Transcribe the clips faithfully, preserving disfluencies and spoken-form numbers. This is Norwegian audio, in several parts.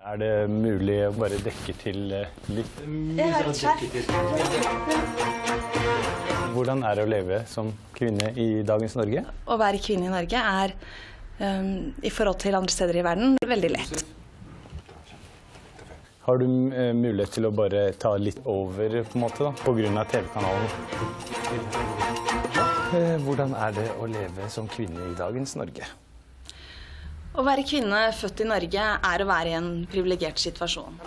Er det mulig å bare dekke til litt? Jeg har et skjerf. Hvordan er det å leve som kvinne i dagens Norge? Å være kvinne i Norge er, um, i forhold til andre steder i verden, veldig lett. Har du mulighet til å bare ta litt over, på en måte, da, på grunn av T V-kanalen? Hvordan er det å leve som kvinne i dagens Norge? Å være kvinne født i Norge er å være i en privilegert situasjon. Ja,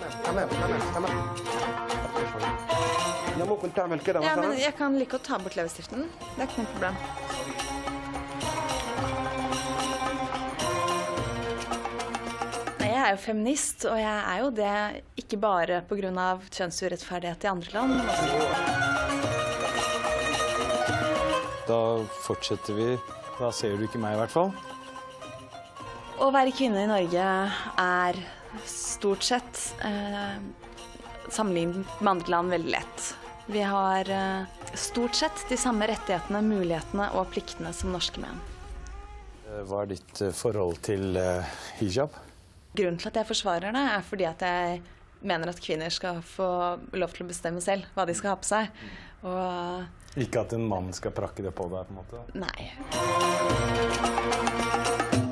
men jeg kan like å ta bort leppestiften. Det er ikke noe problem. Jeg er jo feminist, og jeg er jo det ikke bare på grunn av kjønnsurettferdighet i andre land. Da fortsetter vi. Da ser du ikke meg i hvert fall. Å være kvinne i Norge er stort sett, eh, sammenlignet med andre land, veldig lett. Vi har eh, stort sett de samme rettighetene, mulighetene og pliktene som norske menn. Hva er ditt forhold til eh, hijab? Grunnen til at jeg forsvarer det er fordi at jeg mener at kvinner skal få lov til å bestemme selv hva de skal ha på seg. Og ikke at en mann skal prakke det på deg, på en måte? Nei.